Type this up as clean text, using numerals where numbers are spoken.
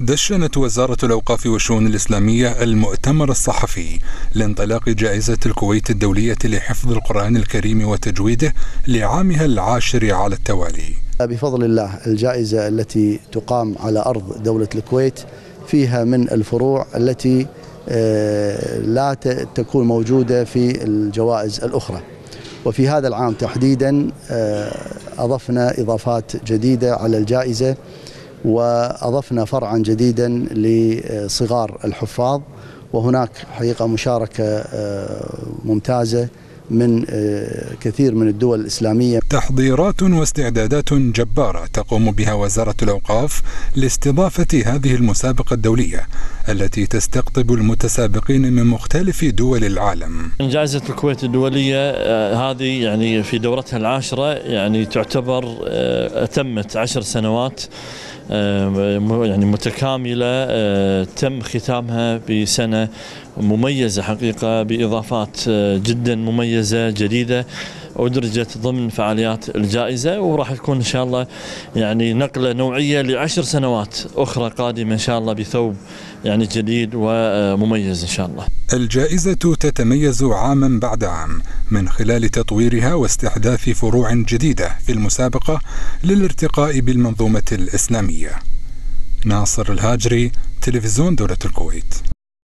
دشنت وزارة الأوقاف والشؤون الإسلامية المؤتمر الصحفي لانطلاق جائزة الكويت الدولية لحفظ القرآن الكريم وتجويده لعامها العاشر على التوالي. بفضل الله الجائزة التي تقام على أرض دولة الكويت فيها من الفروع التي لا تكون موجودة في الجوائز الأخرى، وفي هذا العام تحديدا أضفنا إضافات جديدة على الجائزة، وأضفنا فرعا جديدا لصغار الحفاظ، وهناك حقيقة مشاركة ممتازة من كثير من الدول الإسلامية. تحضيرات واستعدادات جبارة تقوم بها وزارة الأوقاف لاستضافة هذه المسابقة الدولية التي تستقطب المتسابقين من مختلف دول العالم. جائزة الكويت الدولية هذه يعني في دورتها العاشرة يعني تعتبر أتمت 10 سنوات يعني متكاملة، تم ختامها بسنة مميزة حقيقة بإضافات جدا مميزة جديدة أدرجت ضمن فعاليات الجائزة، وراح تكون إن شاء الله يعني نقلة نوعية ل10 سنوات أخرى قادمة إن شاء الله بثوب يعني جديد ومميز إن شاء الله. الجائزة تتميز عاما بعد عام من خلال تطويرها واستحداث فروع جديدة في المسابقة للارتقاء بالمنظومة الإسلامية. ناصر الهاجري، تلفزيون دولة الكويت.